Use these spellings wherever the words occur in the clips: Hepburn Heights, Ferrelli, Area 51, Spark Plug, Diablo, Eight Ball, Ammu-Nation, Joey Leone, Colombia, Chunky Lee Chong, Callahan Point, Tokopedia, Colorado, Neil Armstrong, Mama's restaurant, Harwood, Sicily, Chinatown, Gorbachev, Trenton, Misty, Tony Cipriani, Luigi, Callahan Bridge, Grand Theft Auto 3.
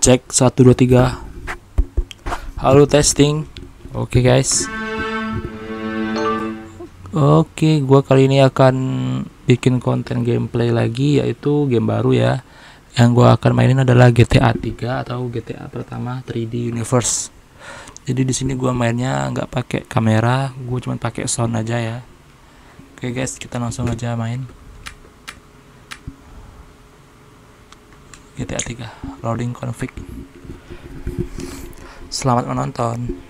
Cek 1 2 3. Halo, testing. Oke guys. Oke, gua kali ini akan bikin konten gameplay lagi, yaitu game baru ya. Yang gua akan mainin adalah GTA 3 atau GTA pertama 3D Universe. Jadi di sini gua mainnya nggak pakai kamera, gua cuma pakai sound aja ya. Oke guys, kita langsung aja main. GTA 3 loading config. Selamat menonton.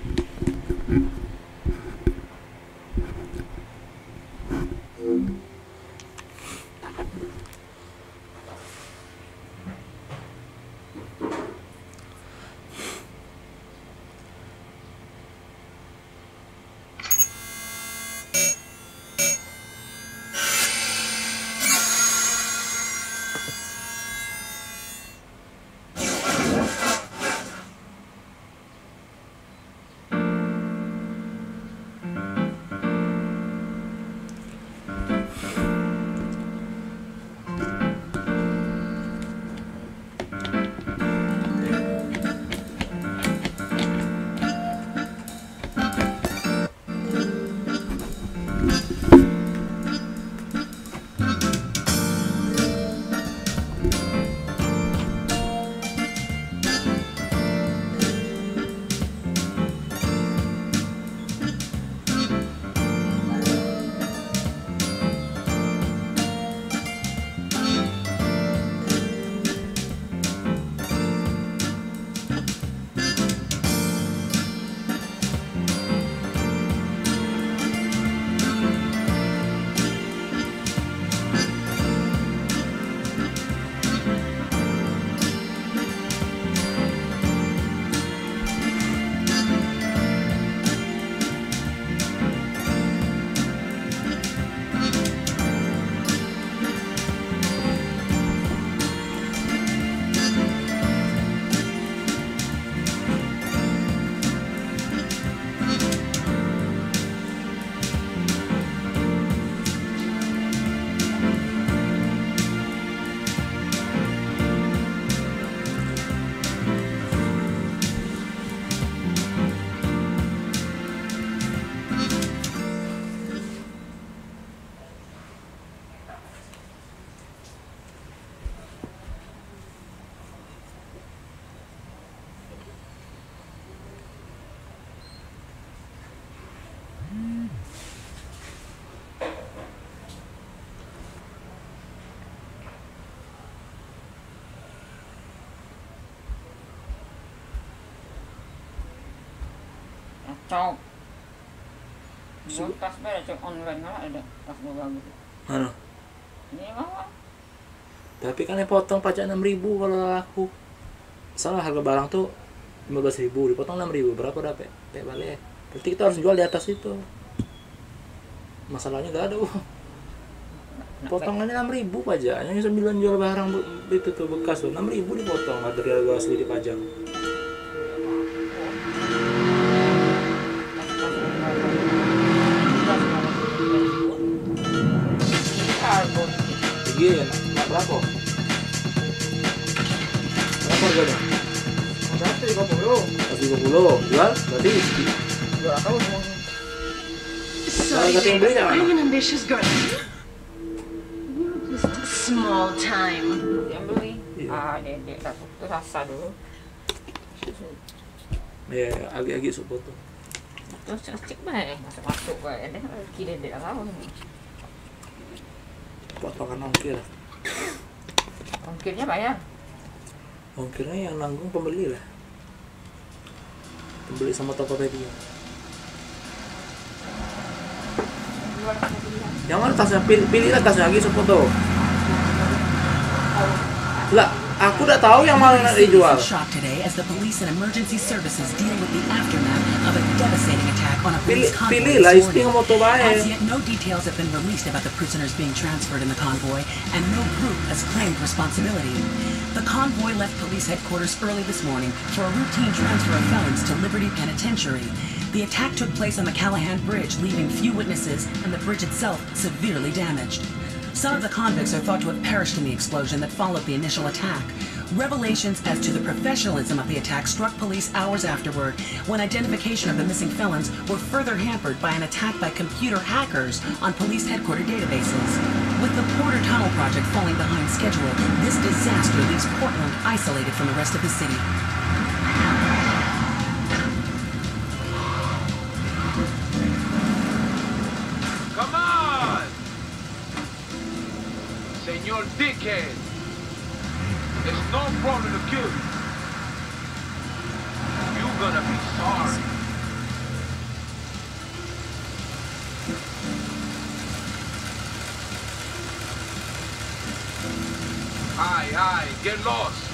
Cok, tas beda cek online malah ada tas bagus. Mana? Ini mahal. Tapi kan yang potong pajak 6.000 kalau aku. Salah, harga barang tuh 15.000, dipotong 6.000, berapa dapet? Dapet balik. Berarti kita harus jual di atas itu. Masalahnya gak ada. Potongannya 6.000 pajaknya, 9 jual barang itu tuh bekas tuh 6.000 dipotong dari harga asli di pajak. Iya, berapa harganya? 150. Jual? Berarti? Jual apa? Sorry, I'm an ambitious girl. Just a small time. Yang beli? Ah, dedek aku tuh rasa dulu. Ya, agak-agak support tuh. Terus cek banget, masuk-masuk kayak ada lagi dedek aku. Potongan ongkir. Ongkirnya bayar. Ongkirnya yang nanggung pembeli lah. Pembeli sama Tokopedia. Yang mana tasnya? Pilihlah tasnya lagi sepoto. Lah, aku udah tahu yang mana nak dijual. Pilihlah istri yang mau tobain. The attack took place on the Callahan Bridge, leaving few witnesses and the bridge itself severely damaged. Some of the convicts are thought to have perished in the explosion that followed the initial attack. Revelations as to the professionalism of the attack struck police hours afterward, when identification of the missing felons were further hampered by an attack by computer hackers on police headquarters databases. With the Porter Tunnel project falling behind schedule, this disaster leaves Portland isolated from the rest of the city. Come on! Señor Dickhead! There's no problem to kill you. You're gonna be sorry. Aye, aye, get lost.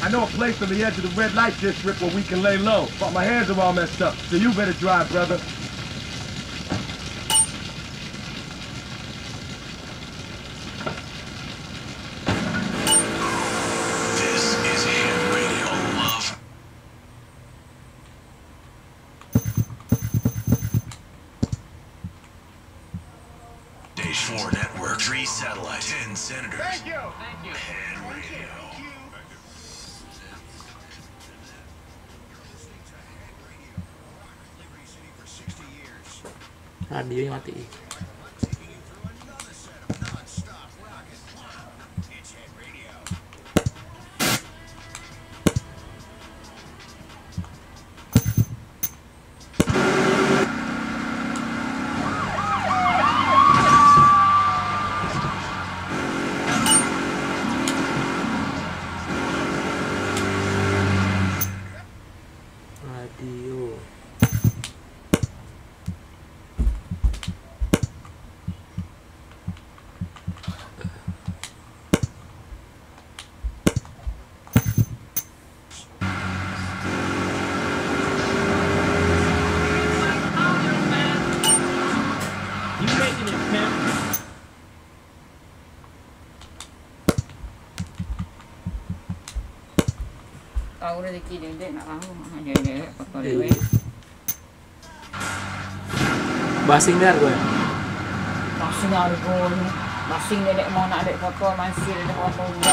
I know a place on the edge of the red light district where we can lay low, but my hands are all messed up, so you better drive, brother. Billy mati. Rezeki dedek nak tahu hanya dia potong duit. Basing dah gua. Masing ada gol. Masing dedek mau nak ada potong masih ada potong gol.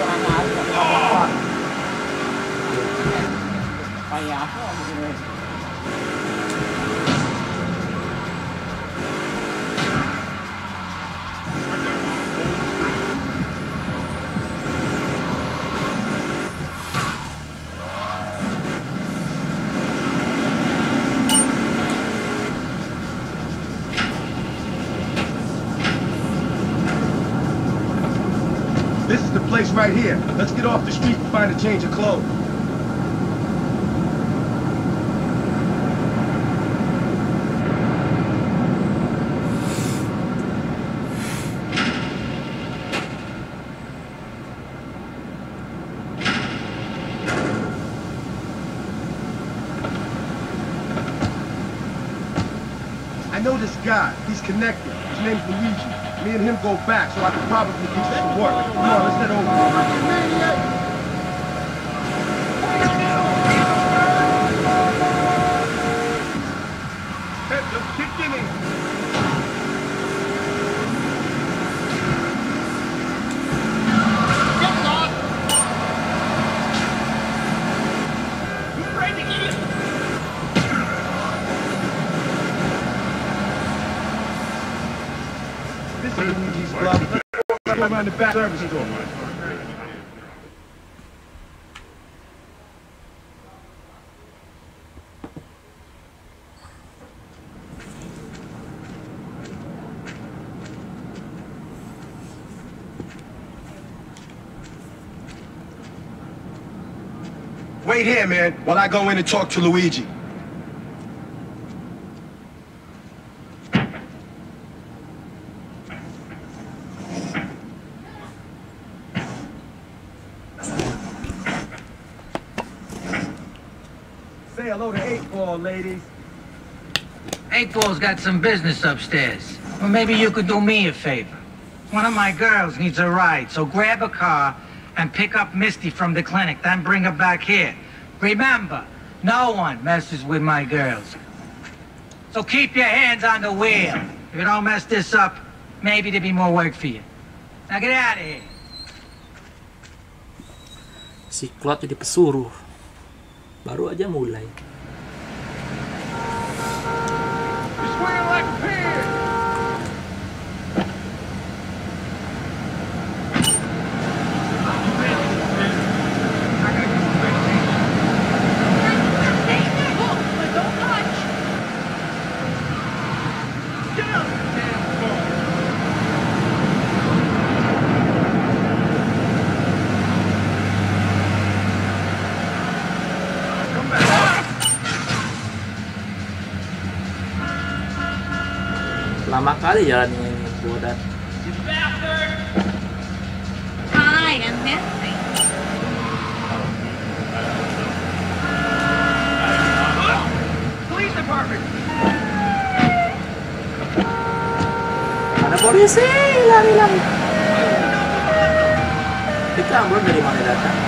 Anak ada potong. Ayah aku ambil. Right here. Let's get off the street and find a change of clothes. I know this guy. He's connected. His name's Luigi. Me and him go back, so I could probably do some work. Come on, let's head over. Around the back service door. Wait here, man, while I go in and talk to Luigi. Say hello to Eight Ball, ladies. Eight Ball's got some business upstairs. Well, maybe you could do me a favor. One of my girls needs a ride, so grab a car and pick up Misty from the clinic, then bring her back here. Remember, no one messes with my girls. So keep your hands on the wheel. If you don't mess this up, maybe there'll be more work for you. Now get out of here. Si Claude jadi pesuruh. Baru aja mulai. Lama kali jalan ini buat dan. Hi, I'm Misty. Police department. Ada polisi, lari-lari. Itu ambulans dari mana datang?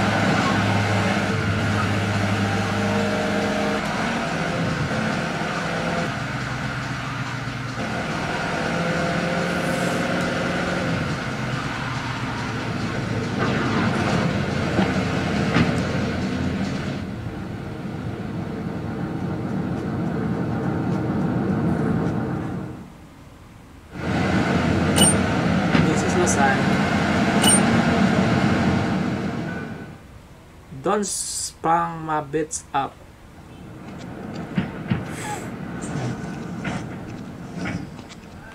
Don't spang my bits up.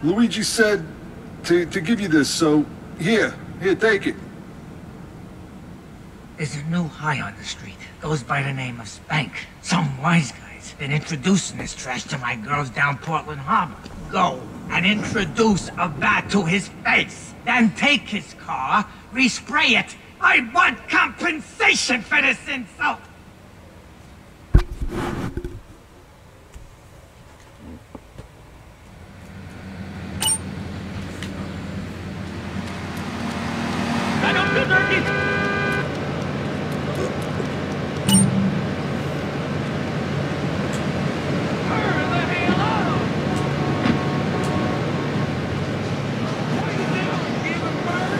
Luigi said to give you this, so here, take it. There's a new high on the street. Goes by the name of Spank. Some wise guy's been introducing this trash to my girls down Portland Harbor. Go and introduce a bat to his face. Then take his car, respray it. I want compensation for this insult. I don't feel dirty. Let me alone. What are you doing? Give him bird.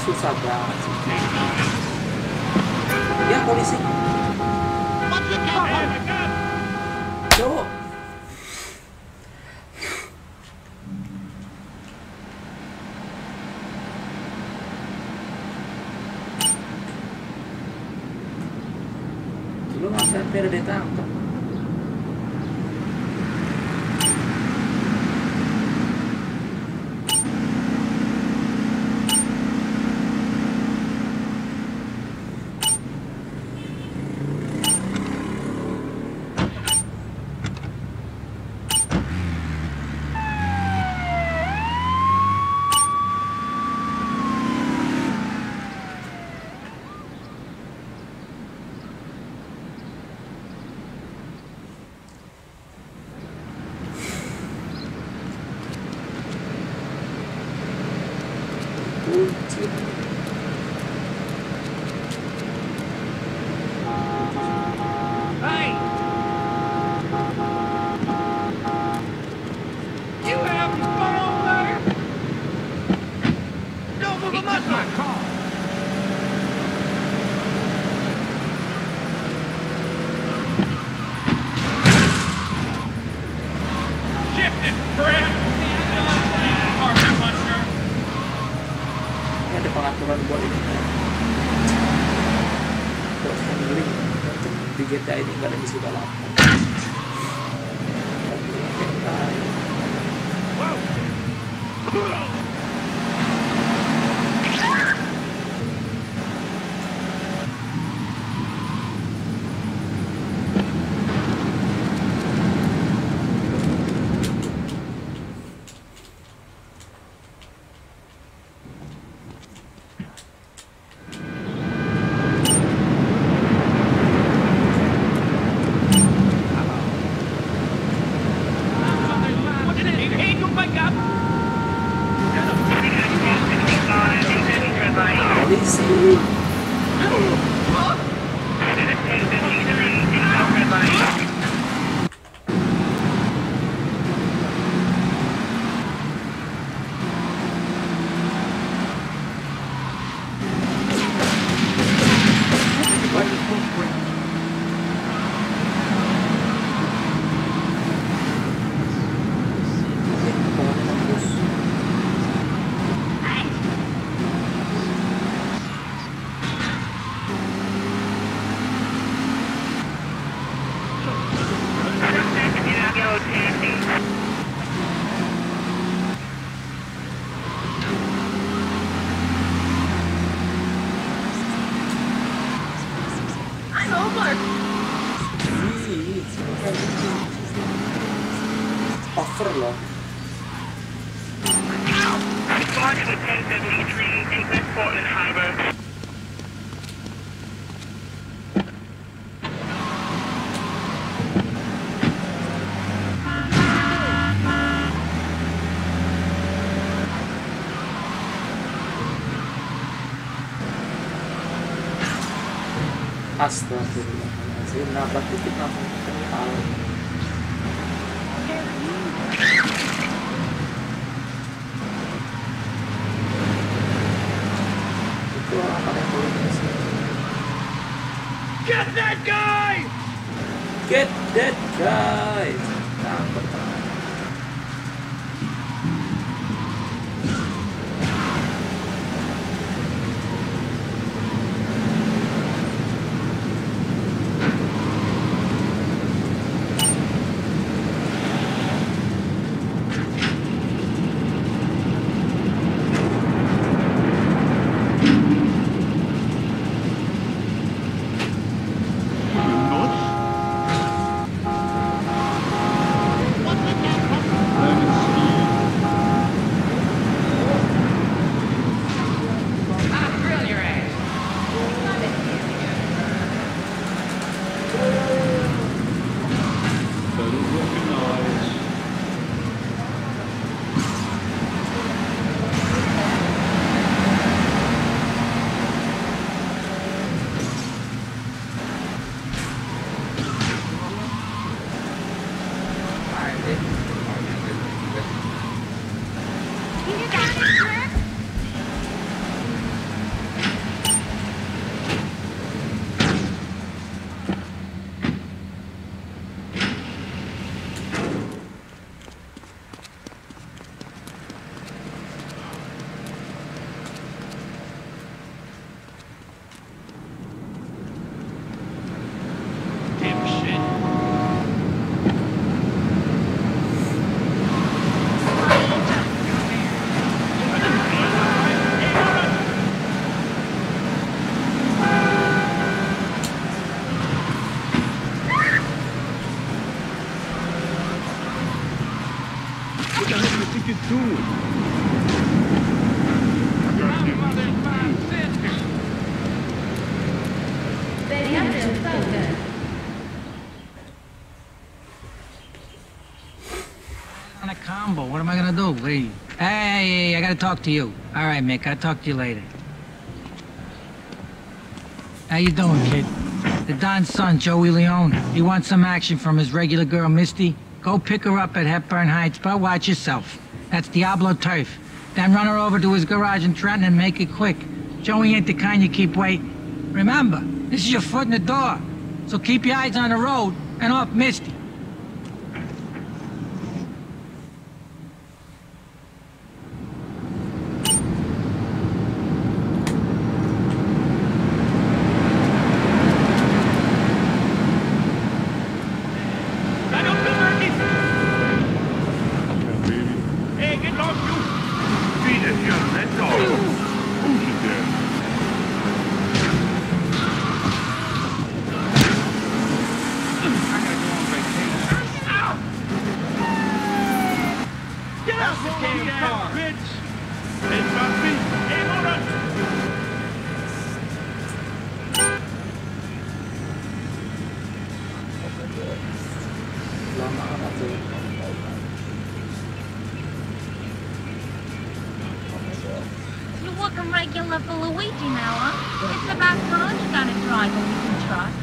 Susah banget sih. Ya polisi. Cowok. that better than tanto. Astagfirullahaladzim, nabrak dikit langsung kental. Itu orang pakai kulitnya sih. Get that guy! Get that guy! Nabrak tangan. On a combo, what am I gonna do? Leave. Hey, I gotta talk to you. All right, Mick, I'll talk to you later. How you doing, kid? The Don's son, Joey Leone. He wants some action from his regular girl, Misty. Go pick her up at Hepburn Heights, but watch yourself. That's Diablo turf. Then run her over to his garage in Trenton and make it quick. Joey ain't the kind you keep waiting. Remember, this is your foot in the door. So keep your eyes on the road and off Misty. You're walking regular for Luigi now, huh? It's about time you got a driver we can trust.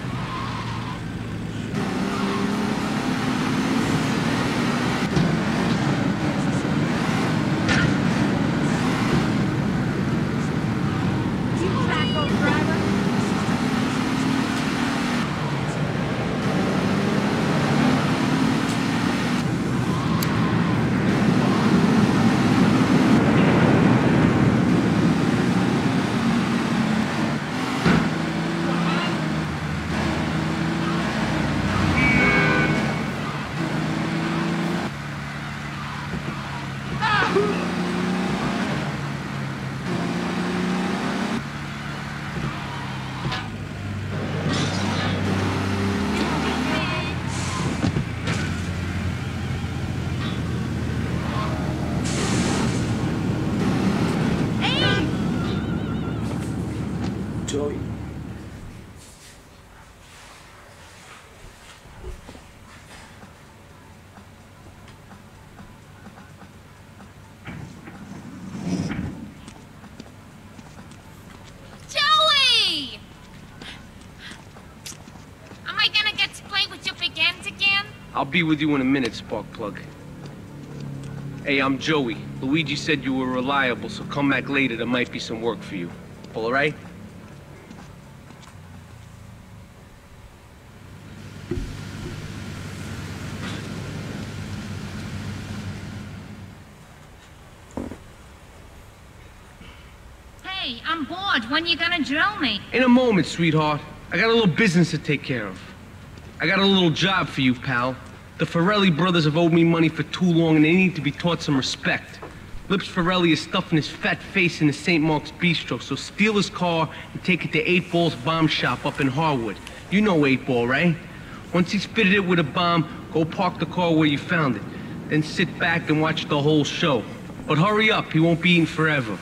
I'll be with you in a minute, Spark Plug. Hey, I'm Joey. Luigi said you were reliable, so come back later. There might be some work for you. All right? Hey, I'm bored. When are you gonna drill me? In a moment, sweetheart. I got a little business to take care of. I got a little job for you, pal. The Ferrelli brothers have owed me money for too long, and they need to be taught some respect. Lips Ferrelli is stuffing his fat face in the St. Mark's Bistro, so steal his car and take it to 8 Ball's bomb shop up in Harwood. You know 8 Ball, right? Once he's fitted it with a bomb, go park the car where you found it. Then sit back and watch the whole show. But hurry up, he won't be eating forever.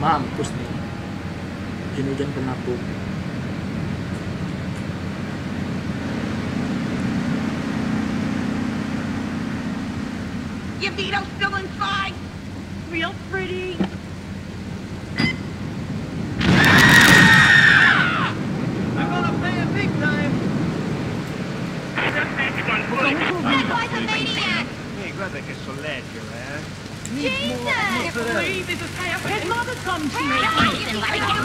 Mampus nih. Hujan-hujan penakut. Your feet don't spill inside. Real pretty. Che solleggio, eh? Jesus! Please, it's a his mother comes to me!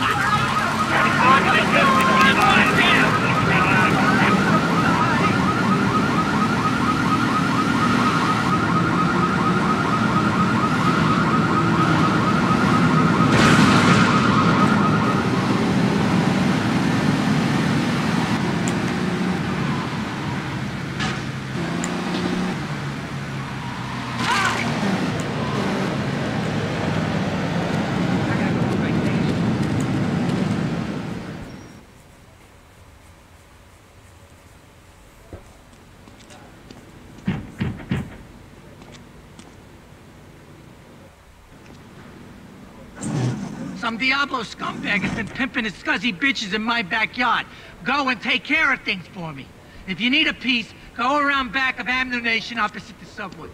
Some Diablo scumbag has been pimping his scuzzy bitches in my backyard. Go and take care of things for me. If you need a piece, go around back of Ammu-Nation opposite the subway.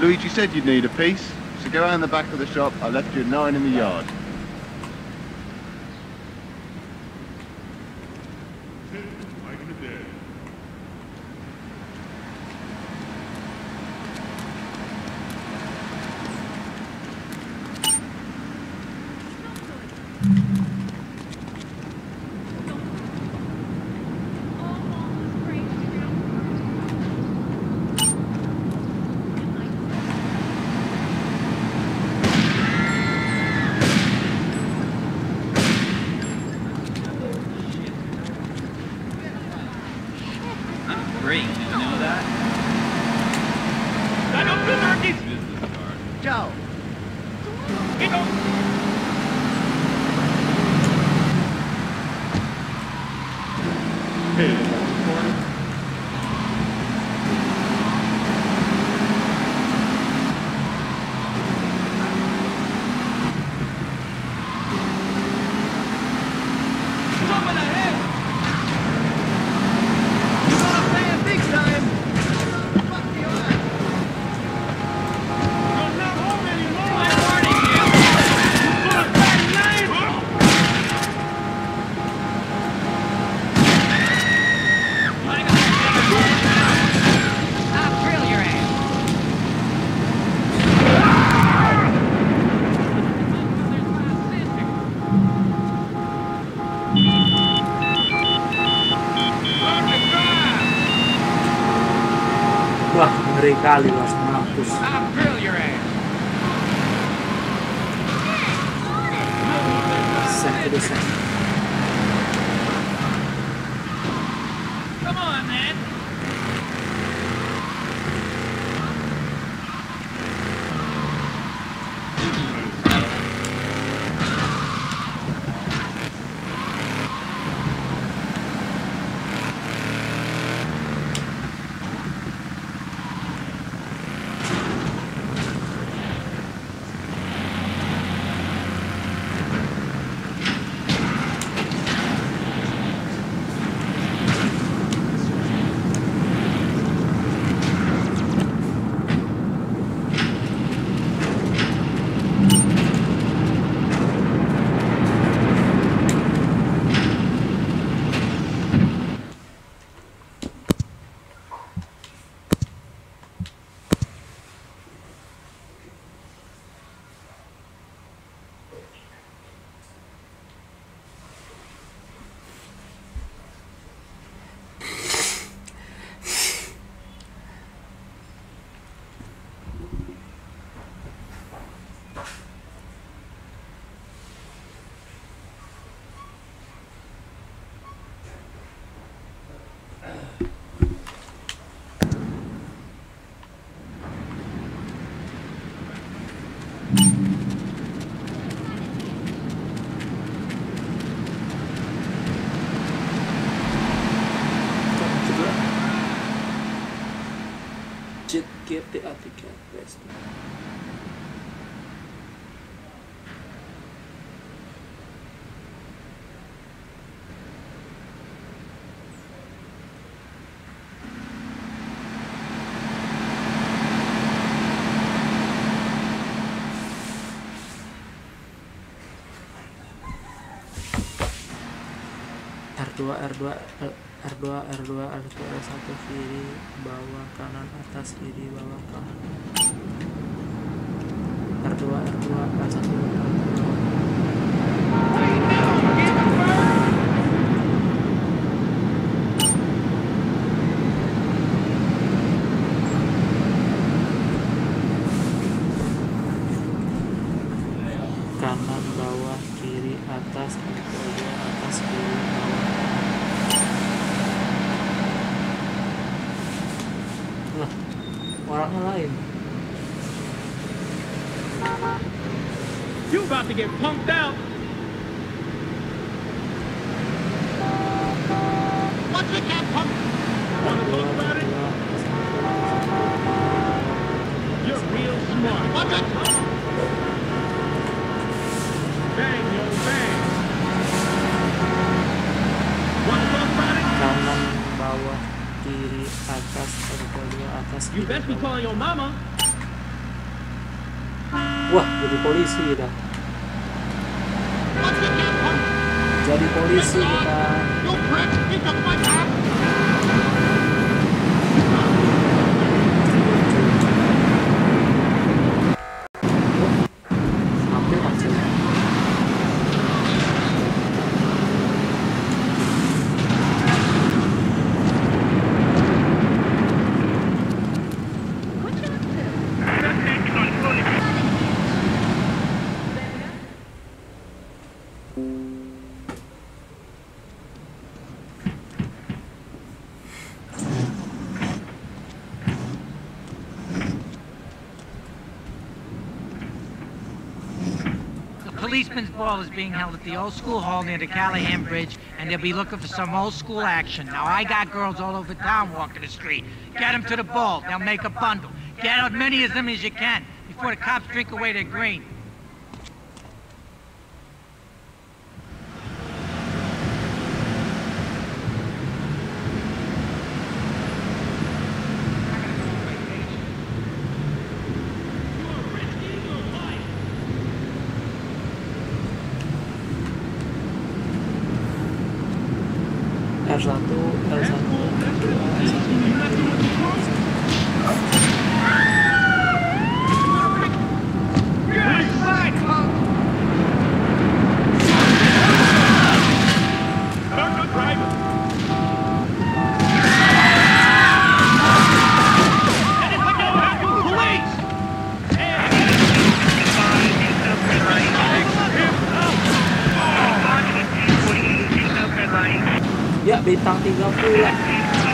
Luigi said you'd need a piece, so go around the back of the shop. I left you a 9 in the yard. legali la Smartus. Sempre. Give the other cat rest. R2 R1 kiri bawah kanan atas kiri bawah kanan R2 R1 kanan bawah kiri atas kiri atas kiri bawah. Orangnya lain. You about to get punked out. What you get punked? Want to talk about it? You're real smart. What the? Bang yo bang. Want to talk about it? Kanan bawah. Kiri atas R2 atas. You better be calling your mama. Wah, jadi polisi kita. Policeman's ball is being held at the old school hall near the Callahan Bridge, and they'll be looking for some old school action. Now, I got girls all over town walking the street. Get them to the ball. They'll make a bundle. Get as many of them as you can before the cops drink away their green. bintang 30.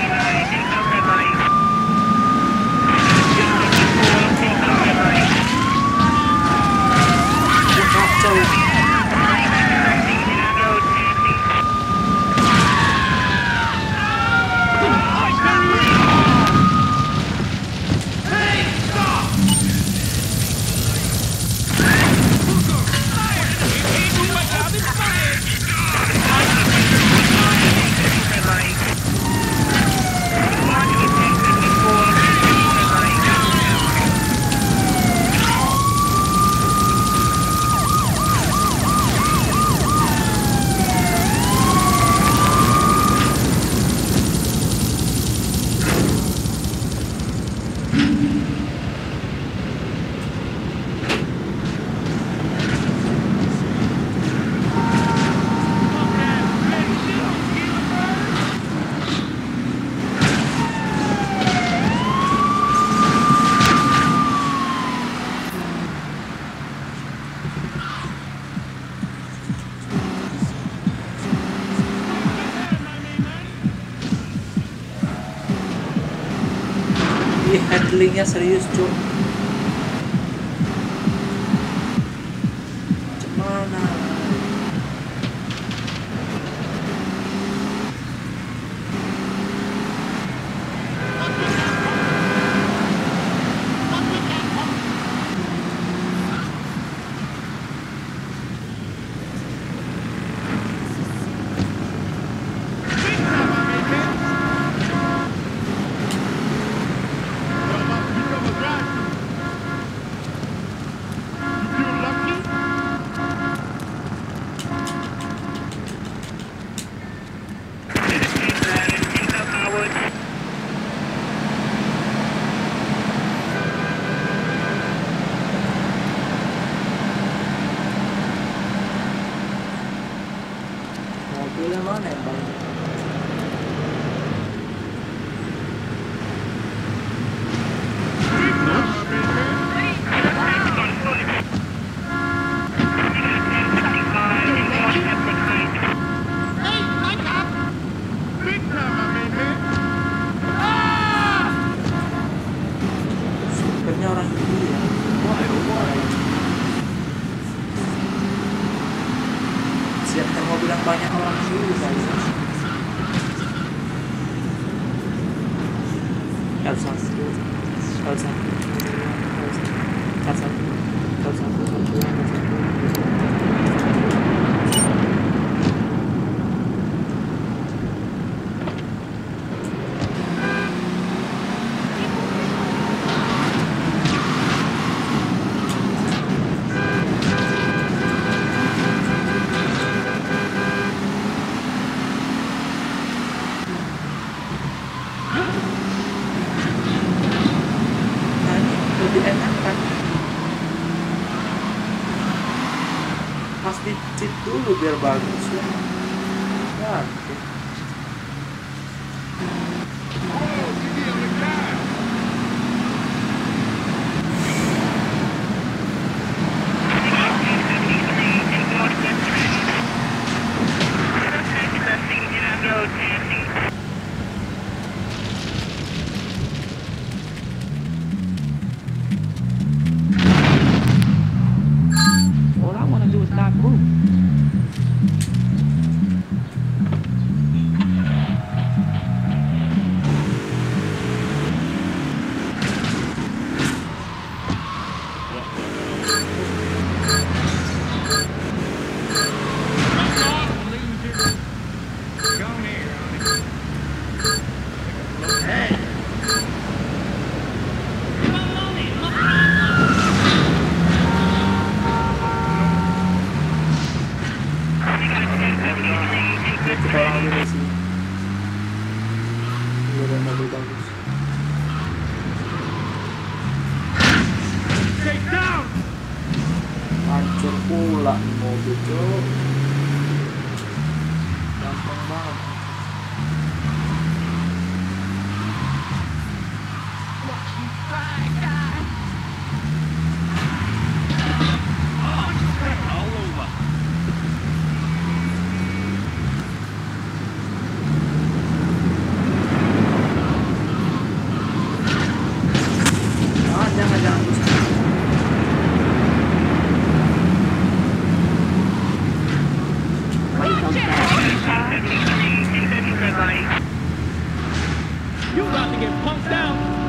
Handlingnya serius cuy, cemana biar bagus ya. Nah, okay. All I want to do is not move. You about to get punked out.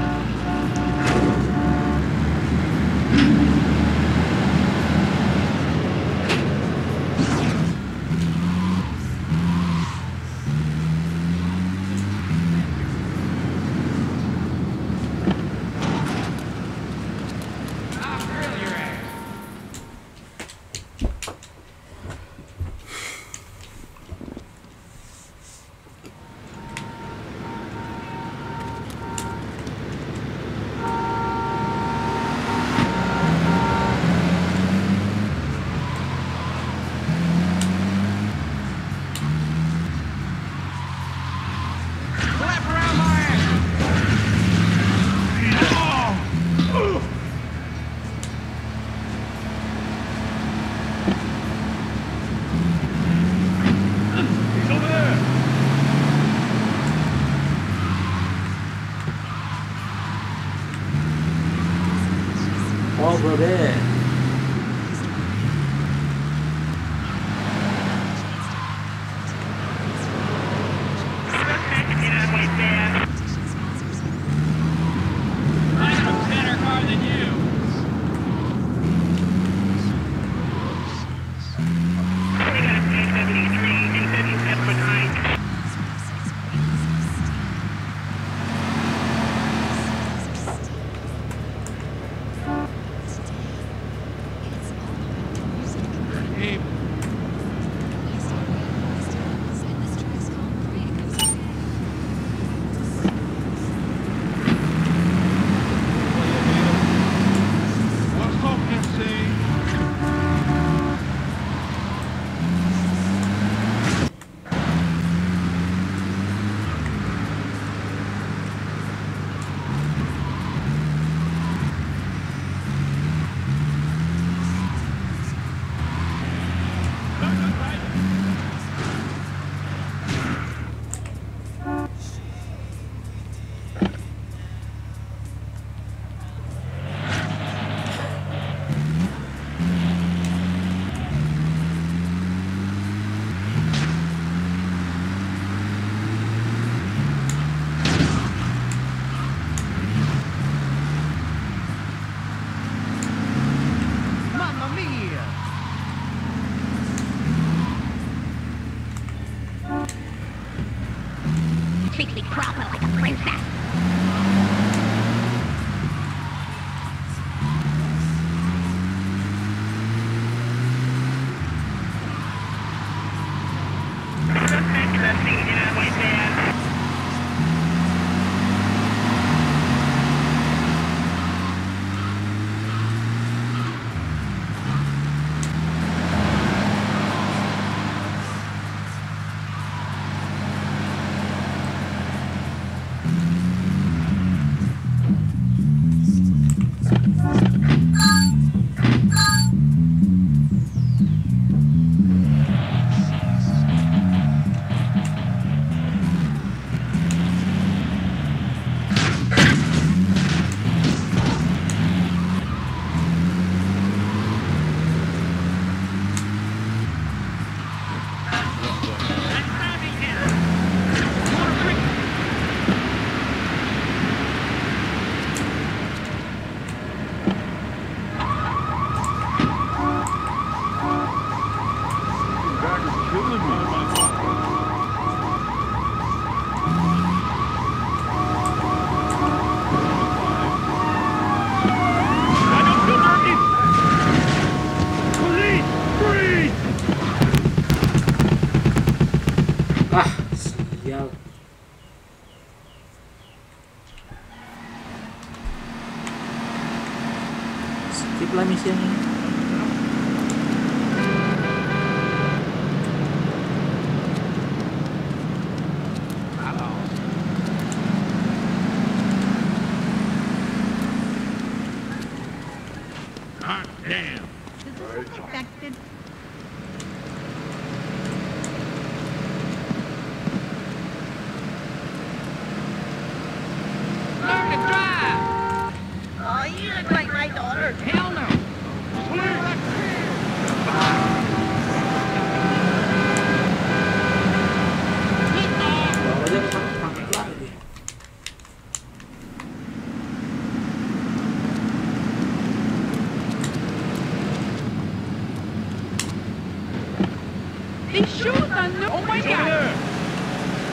These shoes are new. Oh my God.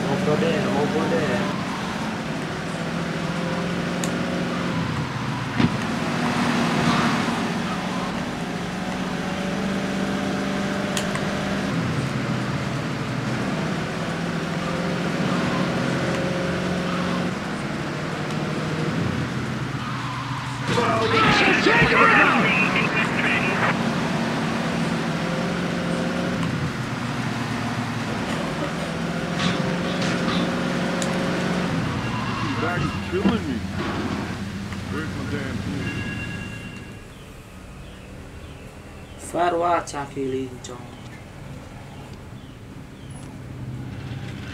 Over there. Chunky Lee Chong.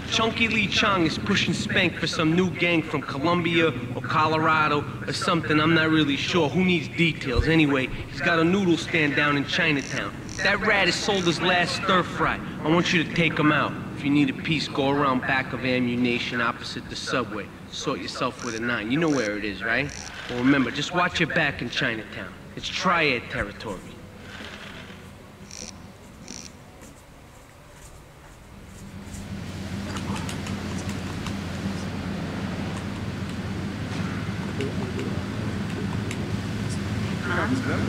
Chunky Lee Chong is pushing spank for some new gang from Colombia or Colorado or something. I'm not really sure. Who needs details? Anyway, he's got a noodle stand down in Chinatown. That rat has sold his last stir fry. I want you to take him out. If you need a piece, go around back of Ammu-Nation opposite the subway. Sort yourself with a 9. You know where it is, right? Well, remember, just watch your back in Chinatown. It's triad territory. Chinatown.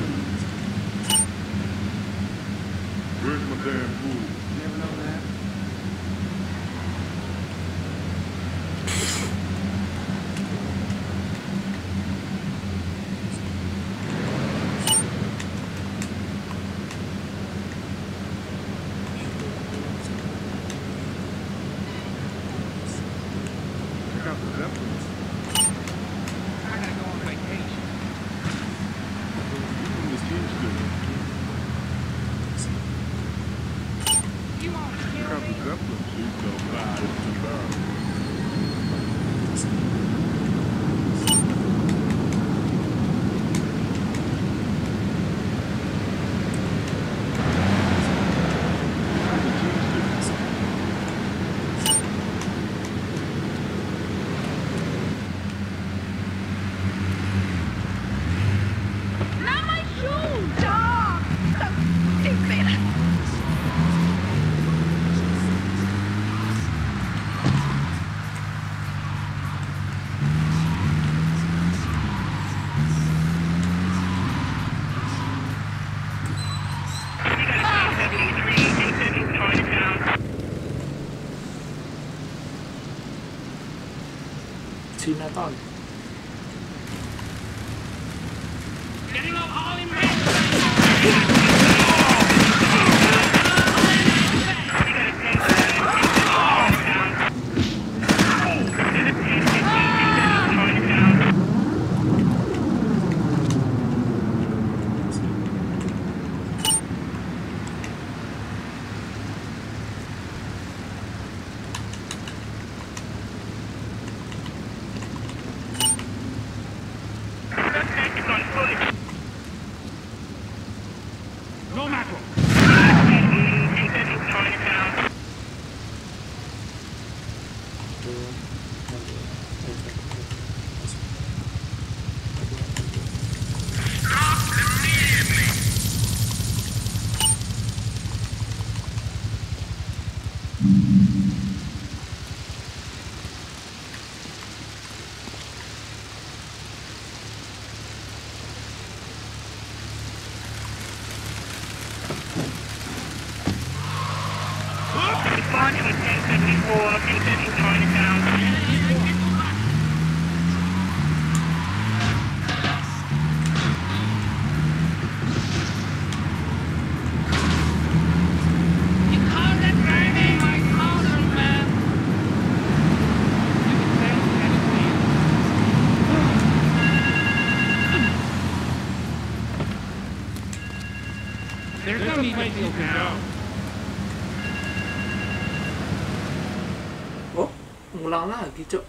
Oh, ngulang lagi, Cok. Ini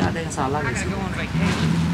ada yang salah di sini.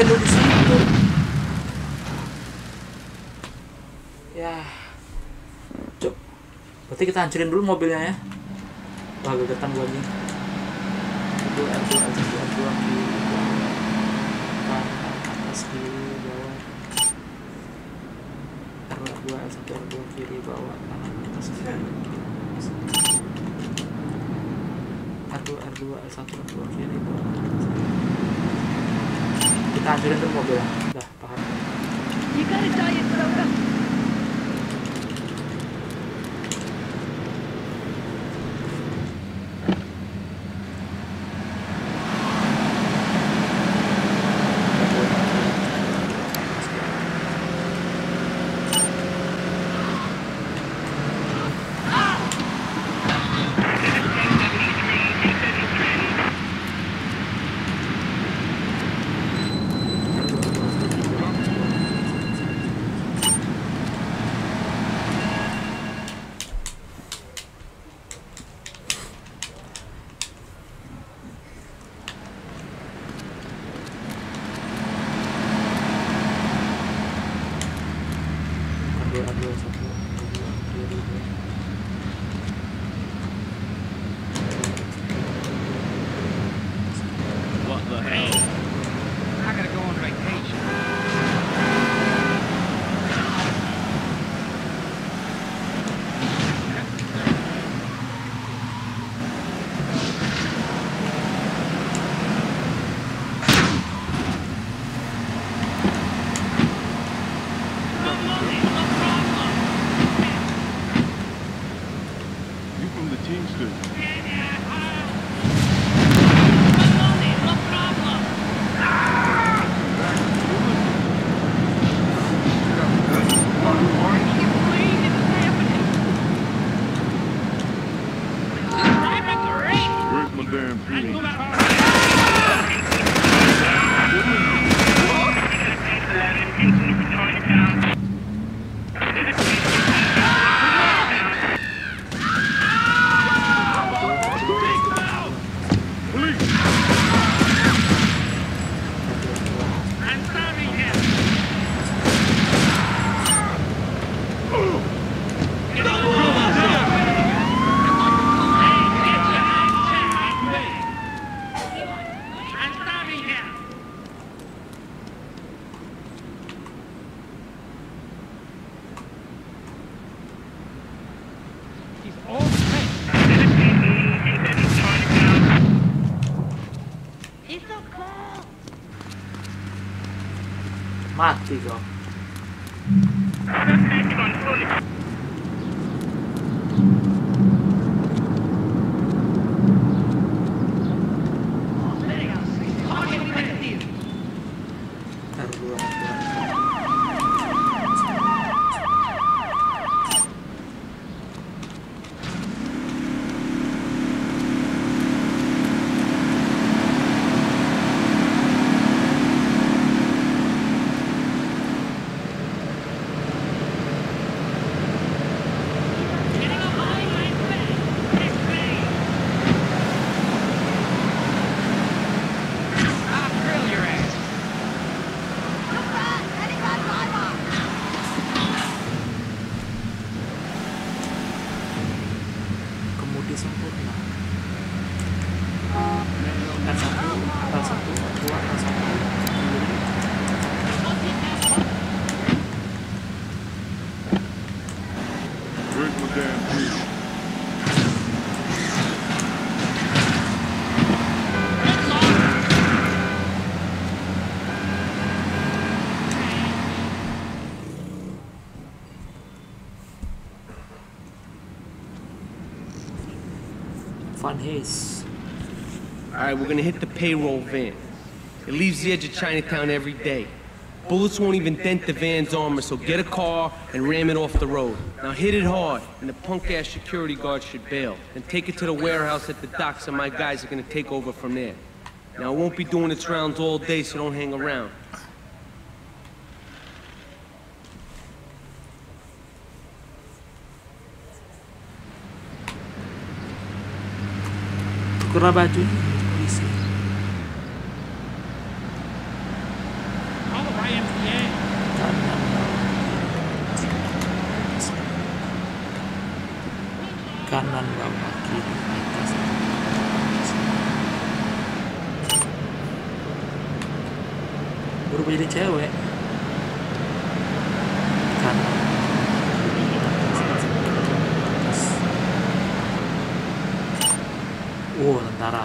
sampai dulu situ. Ya, cuk. Berarti kita hancurin dulu mobilnya ya. Wah, gegetan gua nih. Kita hancurin dulu mobilnya. Dah, paham. Alright, we're gonna hit the payroll van. It leaves the edge of Chinatown every day. Bullets won't even dent the van's armor, so get a car and ram it off the road. Now hit it hard, and the punk-ass security guard should bail. Then take it to the warehouse at the docks, and my guys are gonna take over from there. Now it won't be doing its rounds all day, so don't hang around. Kurang baju polisi. kanan bawah kiri atas. Berubah jadi cewek. Kanan. Tentara.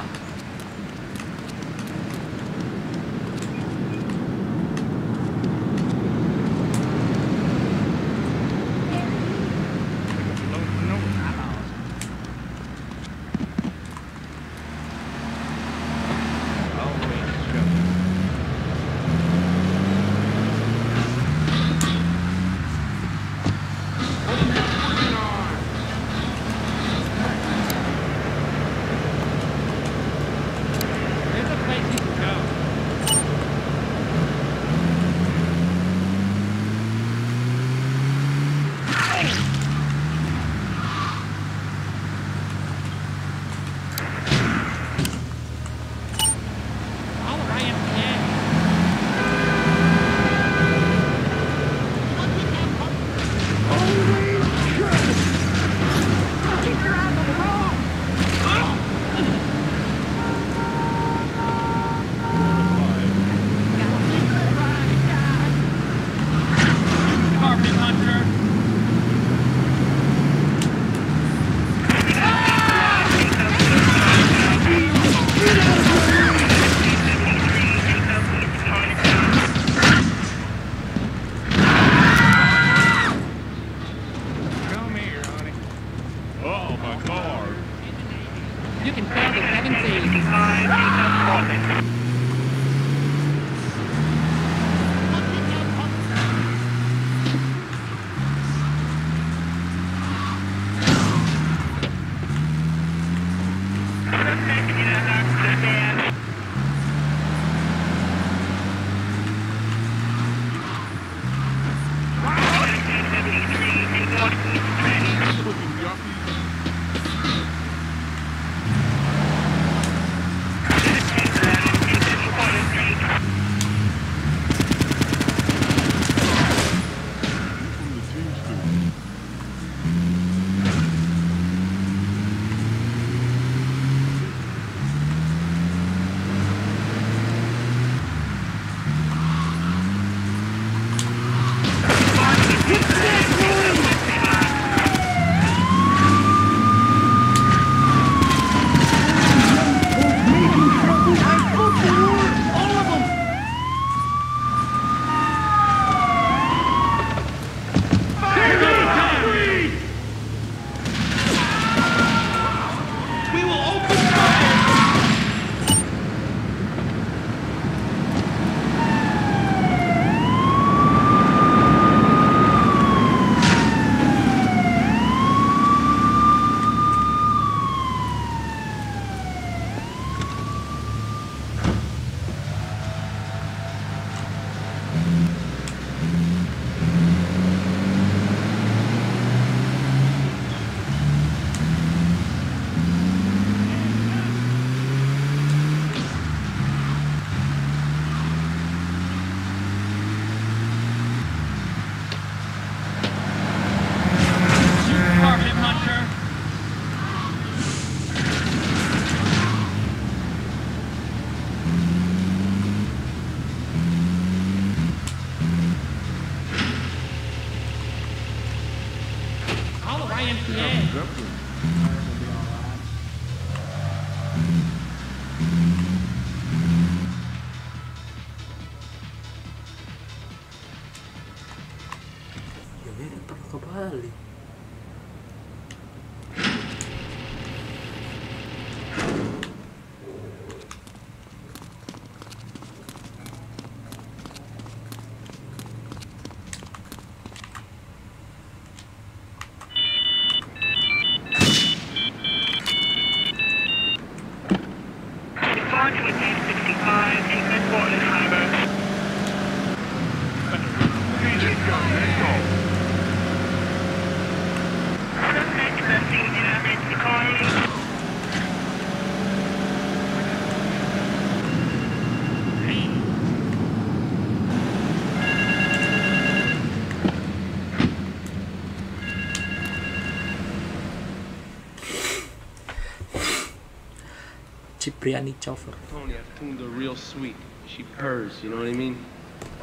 Cipriani cover. Tony, I've tuned her real sweet. She purrs, you know what I mean?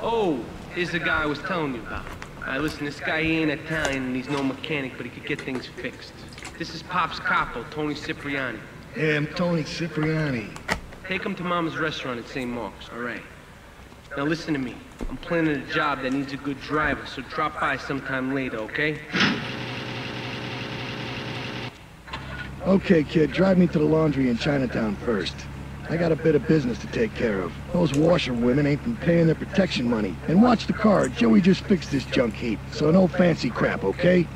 Oh, here's the guy I was telling you about. Alright, listen, this guy ain't Italian and he's no mechanic, but he could get things fixed. This is Pop's capo, Tony Cipriani. Hey, I'm Tony Cipriani. Take him to Mama's restaurant at St. Mark's, alright? Now listen to me. I'm planning a job that needs a good driver, so drop by sometime later, okay? Okay, kid, drive me to the laundry in Chinatown first. I got a bit of business to take care of. Those washerwomen ain't been paying their protection money. And watch the car. Joey just fixed this junk heap, so no fancy crap, okay?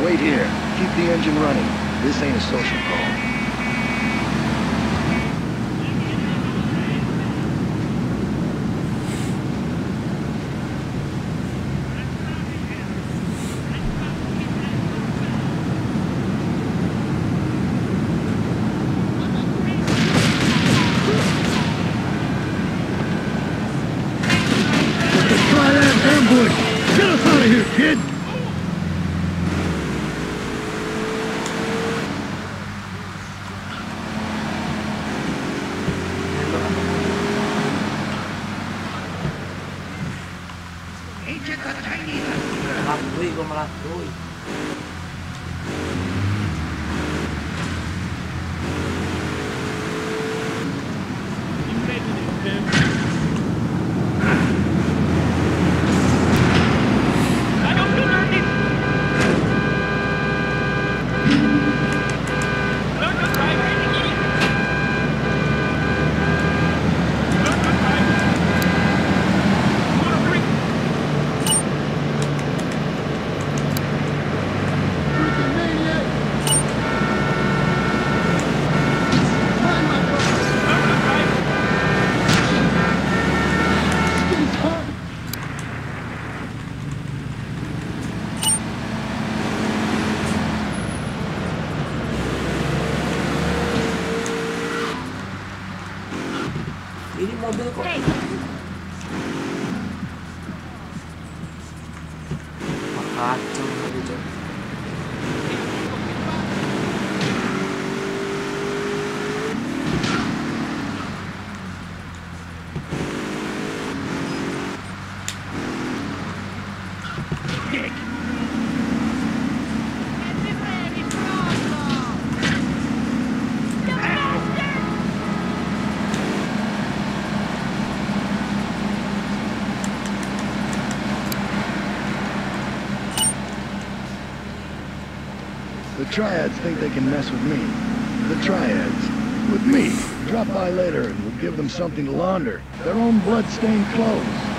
Wait here. Keep the engine running. This ain't a social call. The Triads think they can mess with me. The Triads. With me. Drop by later and we'll give them something to launder. Their own blood-stained clothes.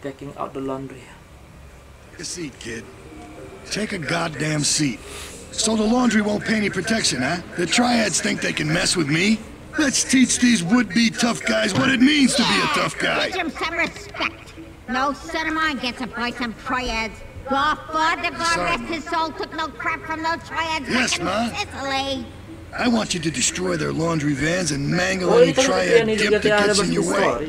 Taking out the laundry. Take a seat, kid. Take a goddamn seat. So the laundry won't pay any protection, huh? The triads think they can mess with me? Let's teach these would-be tough guys what it means to be a tough guy. Teach them some respect. No son of mine gets a boy some triads. Godfather, God rest his soul, took no crap from no triads back in Sicily. I want you to destroy their laundry vans and mangle any triad dip that gets in your way.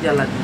Jalannya.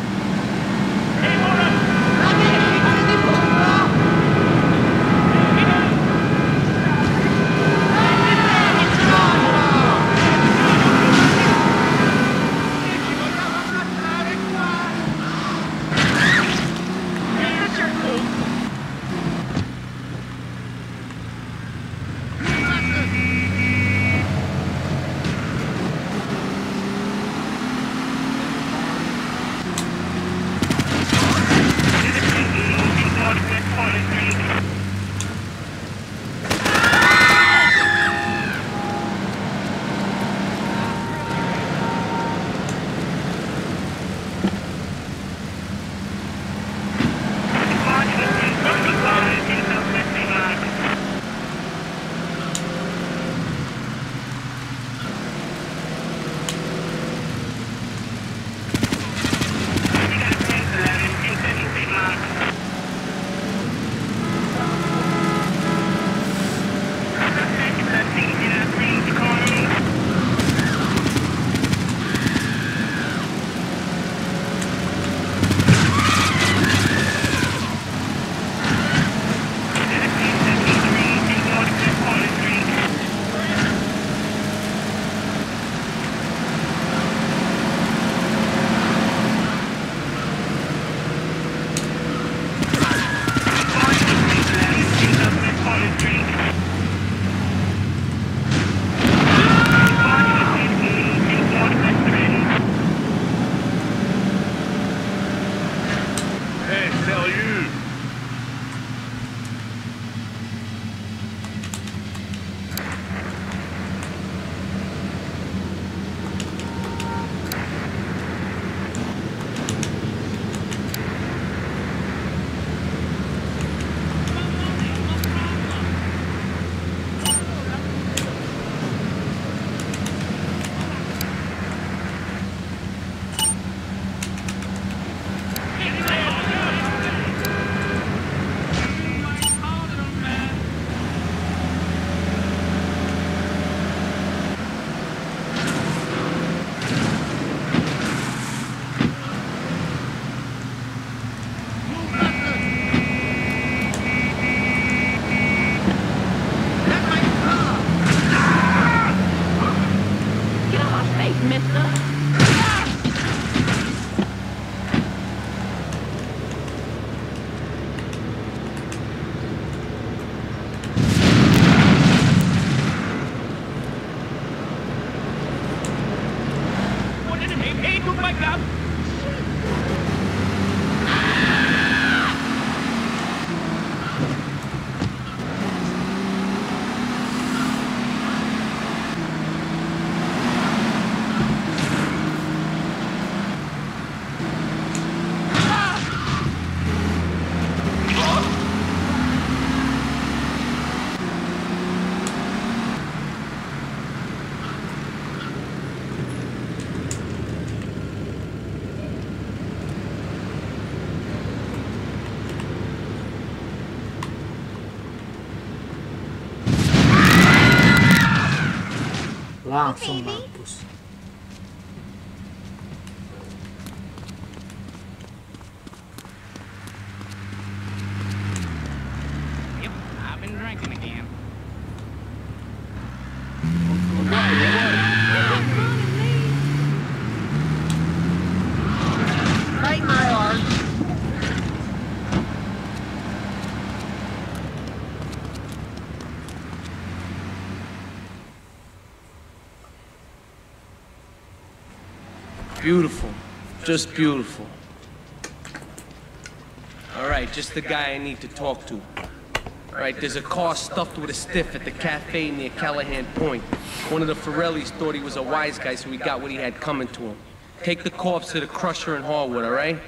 Langsung mampus. Beautiful. Just beautiful. All right, just the guy I need to talk to. All right, there's a car stuffed with a stiff at the cafe near Callahan Point. One of the Ferrellis thought he was a wise guy, so he got what he had coming to him. Take the corpse to the crusher in Harwood, all right?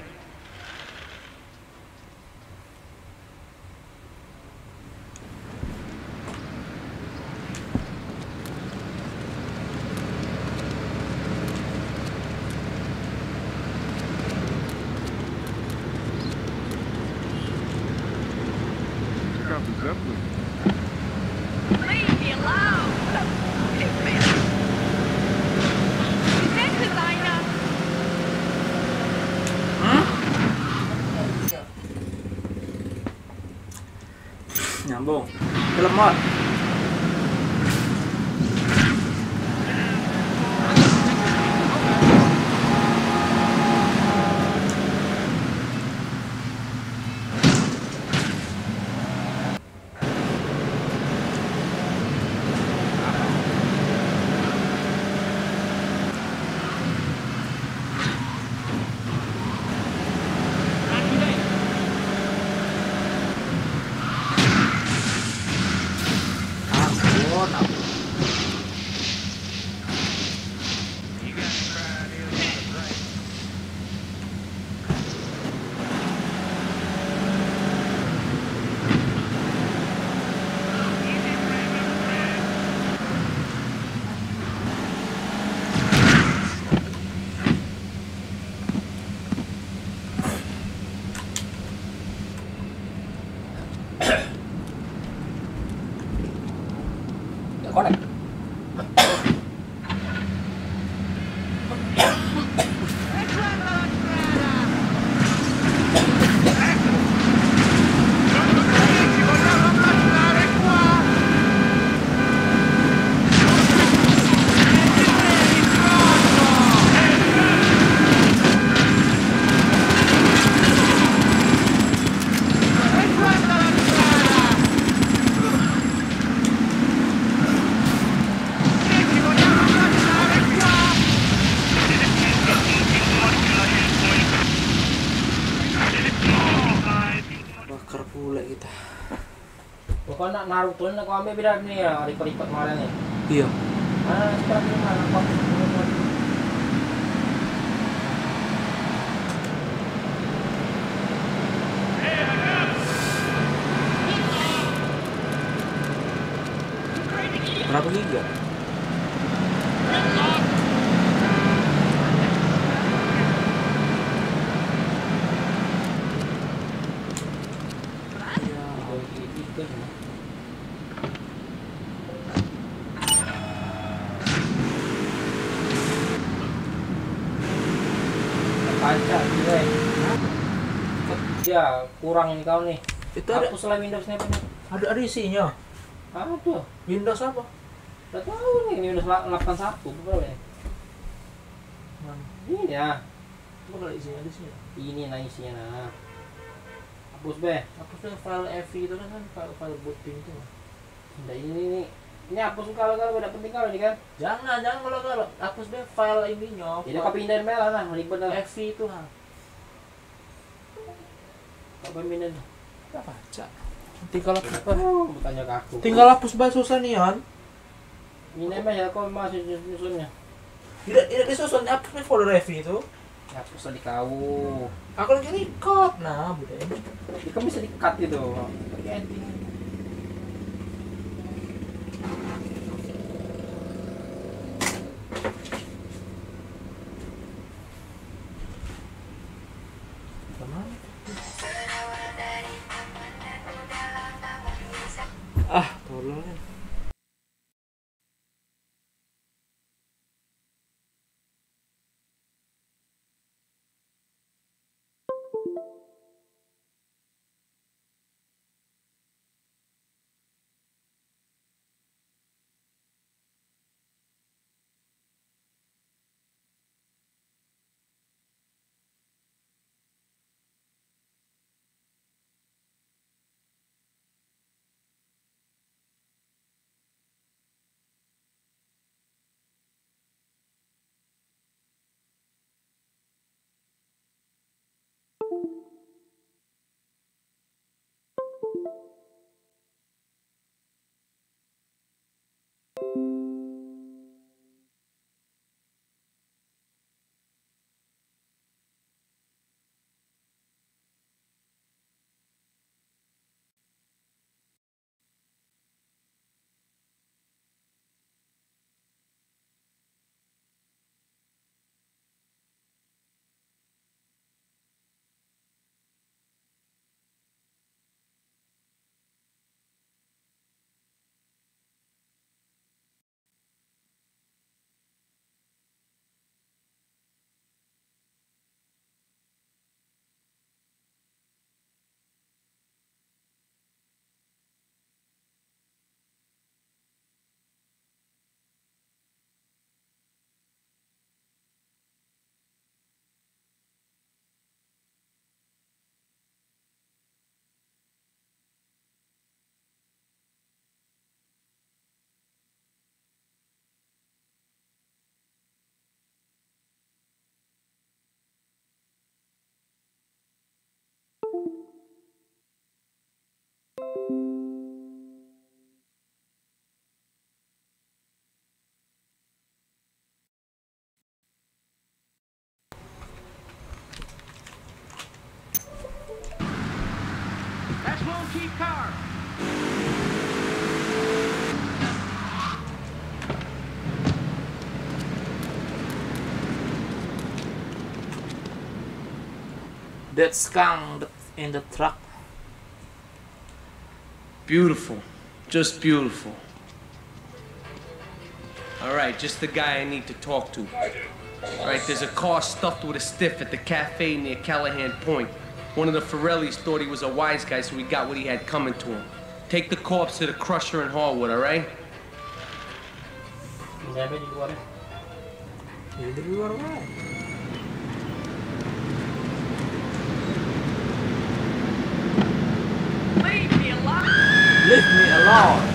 Naruh pun aku ambil bila ni ya, lipat-lipat malam ni. Iya. Ah, sekarang ni malam aku. Berapa giga? Ya, kurang nih kau nih. Itu aku selain Windows Snap ini. Ada isinya. Ada. Windows apa? Enggak tahu nih, ini Windows 81 boleh. Mana? Ini ya. Coba lihat isinya di sini. Ini nah isinya nah. Hapus be. Hapus tuh file EV itu kan file booting itu. Nah, ini nih. Ini hapus kalau udah penting kalau ini kan. Jangan kalau hapus be file ininya. Jadi kau pindahin malah nah, ribet dah. EV itu ha. Peminat tak baca. Tinggal hapus bah. Bertanya ke aku. Tinggal hapus bah susah ni kan. Ini mah ya kau masih susunnya. Tidak disusun. Hapus ni folder review itu. Hapus di kau. Aku lagi record. Nah, boleh. Kamu bisa di cut gitu. Editing. Car. That skunk in the truck. Beautiful, just beautiful. All right, just the guy I need to talk to. All right, there's a car stuffed with a stiff at the cafe near Callahan Point. One of the Ferrellis thought he was a wise guy, so he got what he had coming to him. Take the corpse to the crusher in Harwood, all right? Leave me alone! Leave me alone!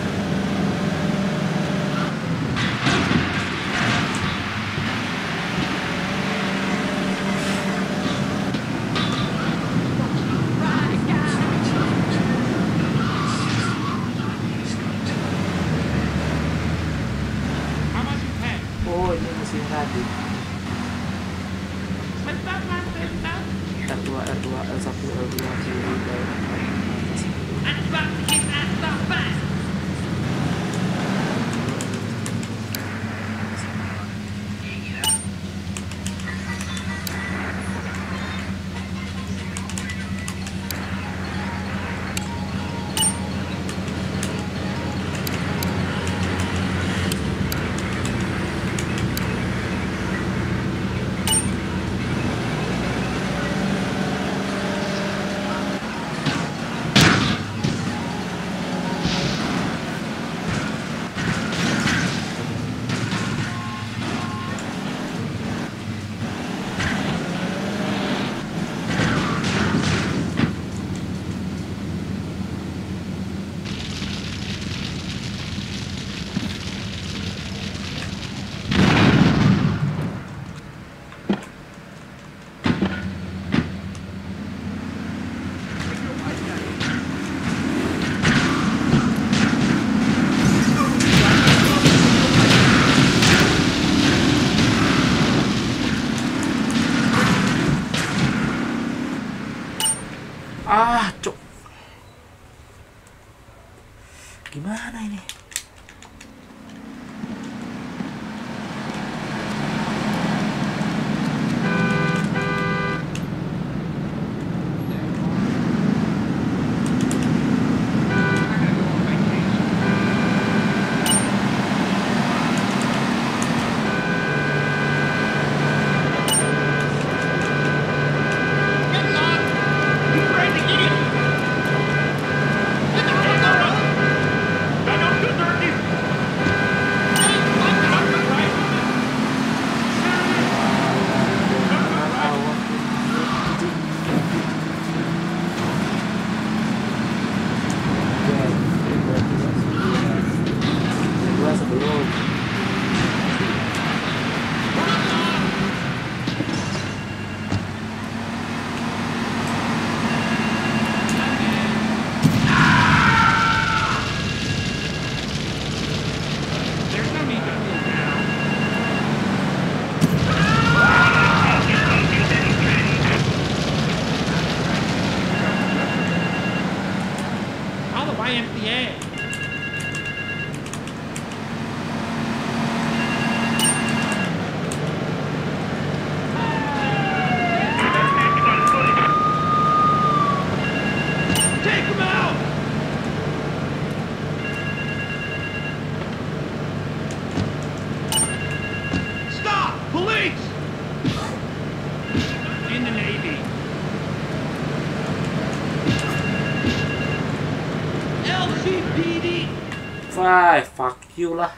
try. Fuck you lah.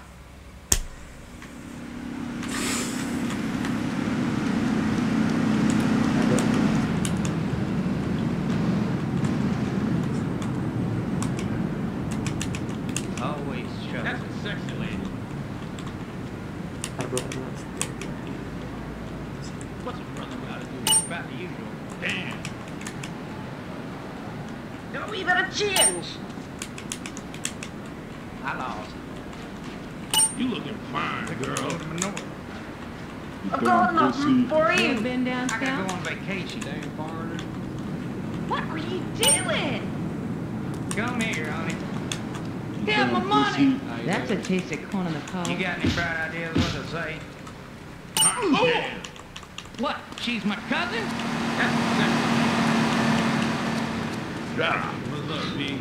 Taste it, corn on the cob. You got any bright ideas what to say? Oh. What? She's my cousin? Yeah. What's up, B?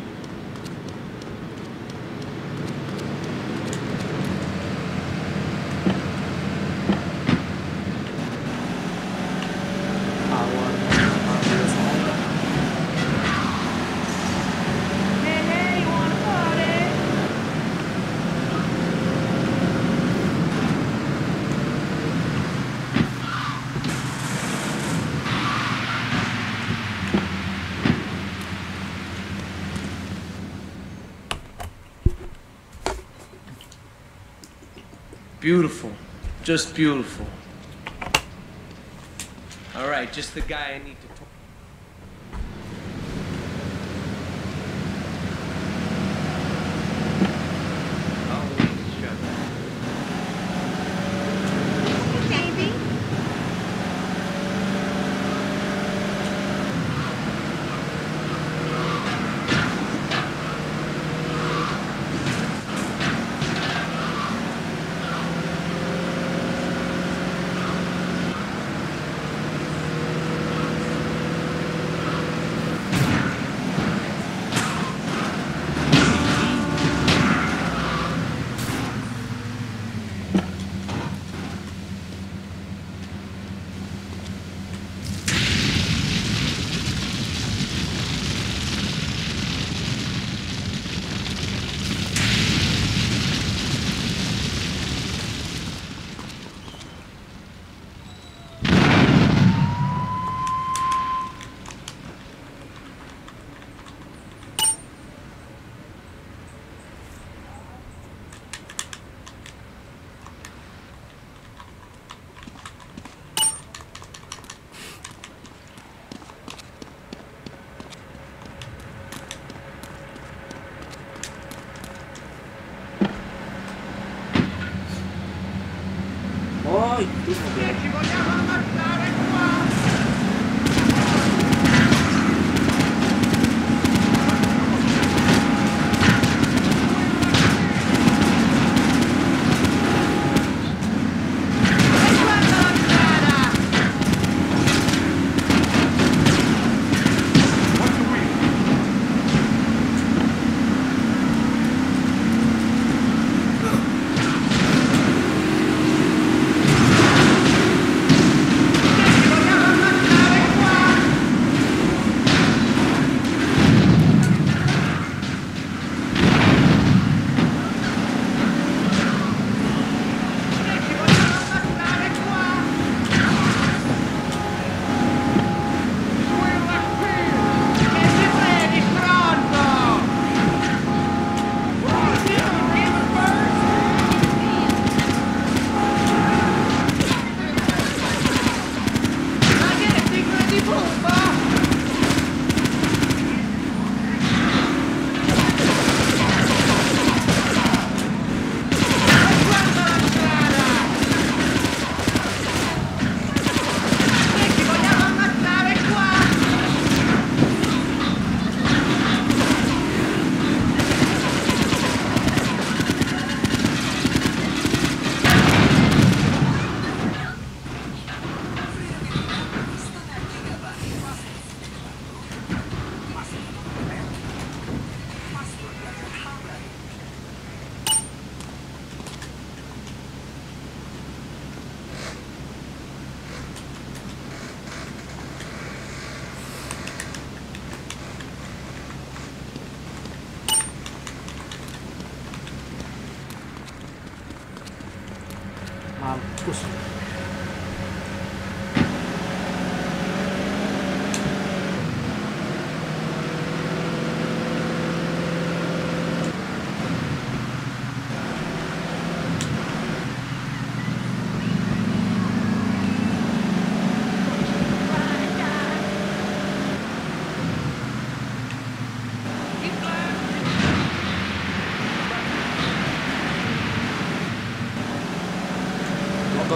Beautiful, just beautiful. All right, just the guy I need to talk.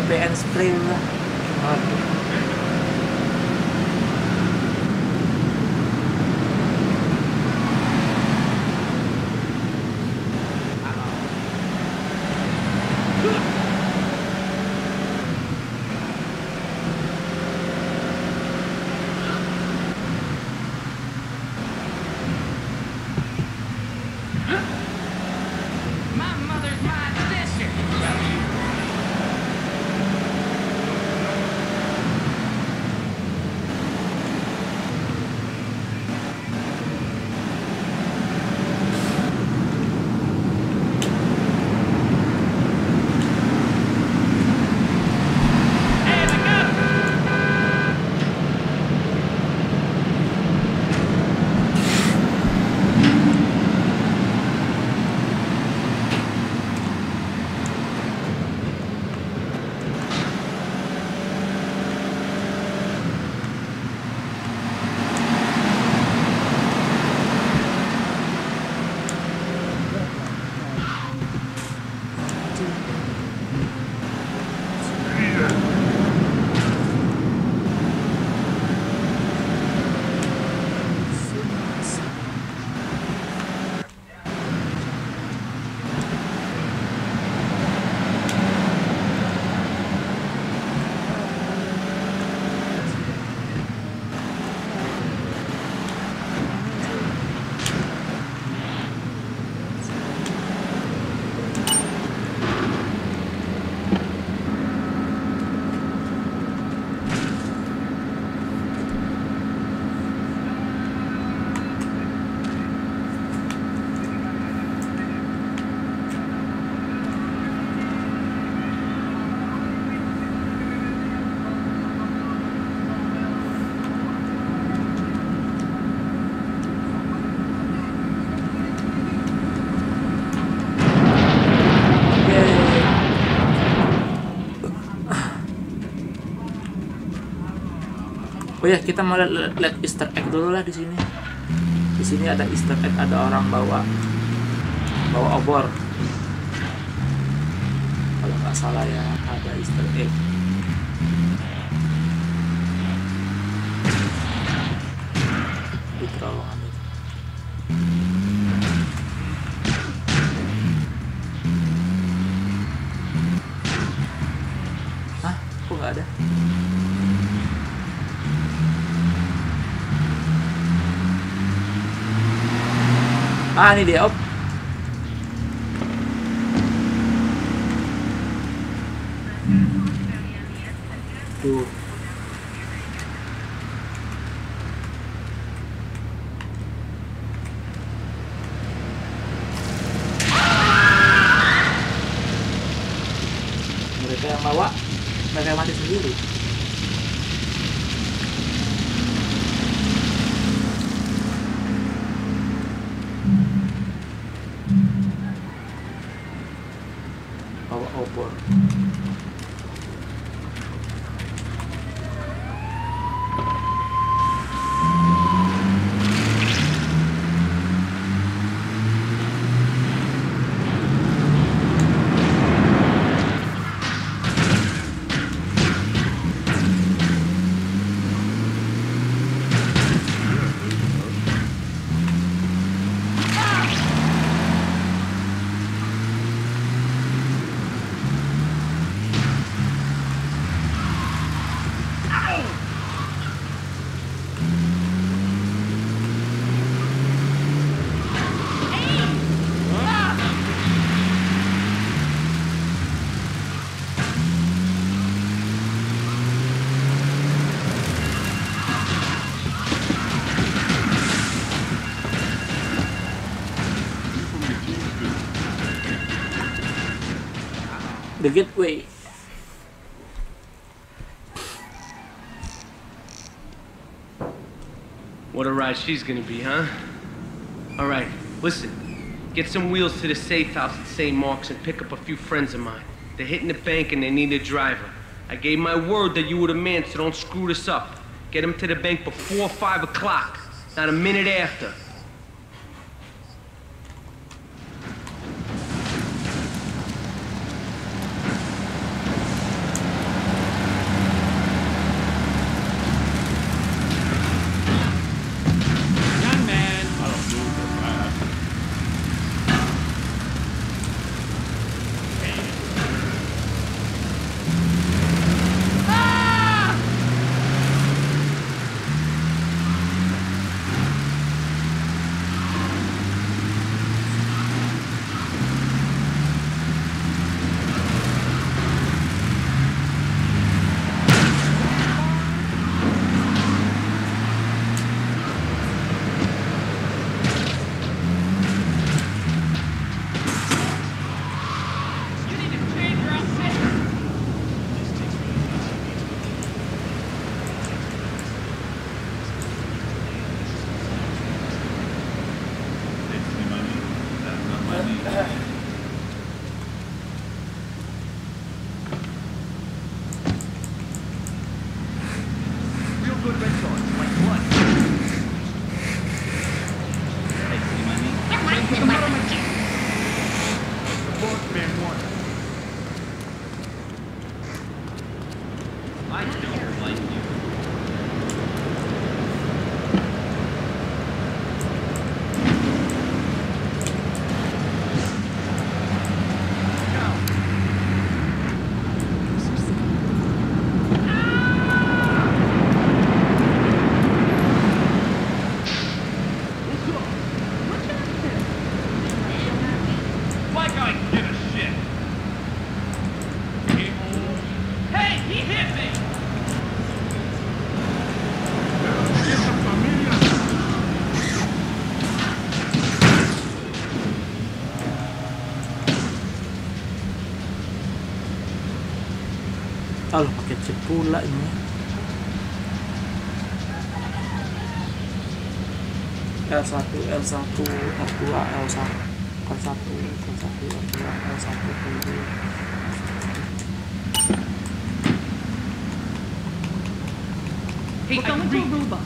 Pemain sprint. Aduh. Oh ya, kita mau lihat Easter egg dulu lah di sini. Di sini ada Easter egg, ada orang bawa obor. Kalau nggak salah ya, ada Easter egg. Di terowongan itu. Hah? Kok nggak ada? Ah, ini dia, op. Tuh. Mereka yang bawa, mereka yang mati sendiri. The gateway. What a ride she's gonna be, huh? All right, listen. Get some wheels to the safe house at St. Mark's and pick up a few friends of mine. They're hitting the bank and they need a driver. I gave my word that you were the man, so don't screw this up. Get them to the bank before 5 o'clock, not a minute after. Kalau pakai cepula ini. L1 Hey, come to Ruba.